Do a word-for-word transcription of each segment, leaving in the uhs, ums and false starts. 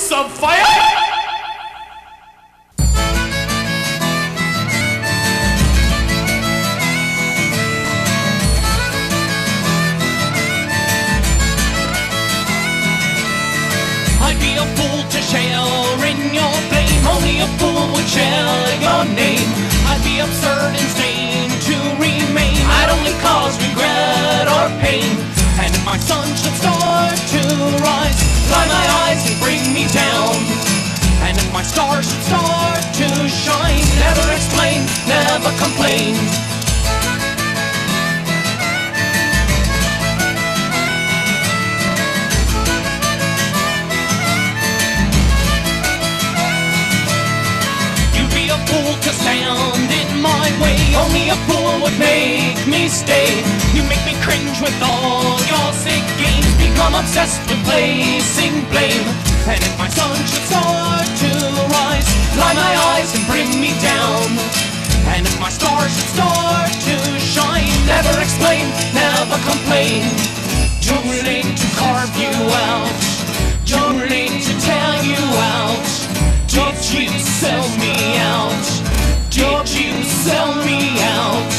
some fire! I'd be a fool to share in your blame. Only a fool would share your name. I'd be absurd and stained to remain. I'd only cause regret or pain. And if my sun should start to rise, blind my eyes and bring me down. And if my stars should start to shine, never explain, never complain. To stand in my way, only a fool would make me stay. You make me cringe with all your sick games, become obsessed with placing blame. And if my sun should start to rise, blind my eyes and bring me down. And if my stars should start to shine, never explain, never complain. Journey to carve you out, journey to tear you out. Did you sell me out? Did you sell me out?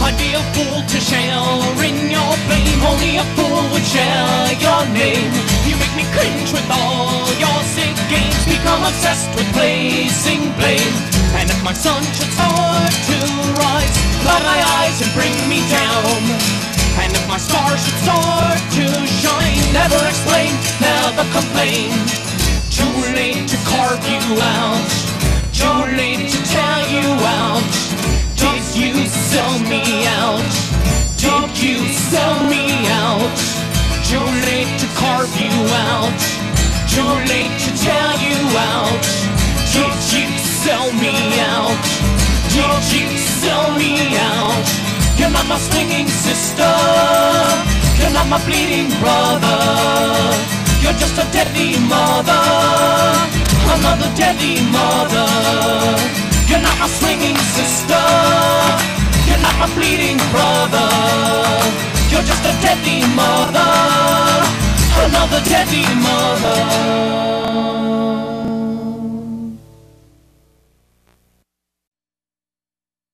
I'd be a fool to share in your blame. Only a fool would share your name. You make me cringe with all your sick games, become obsessed with placing blame. And if my sun should start to rise, blind my eyes and bring me down. And if my stars should start to shine, never explain, never complain. Too late to carve you out, too late to tear you out. Did you sell me out? Did you sell me out? Too late to carve you out, too late to tear you out. Did you sell me out? Did you sell me out? You're not my stinging sister, you're not my bleeding brother. You're just a deadly mother, another deadly mother. You're not my swinging sister, you're not my bleeding brother.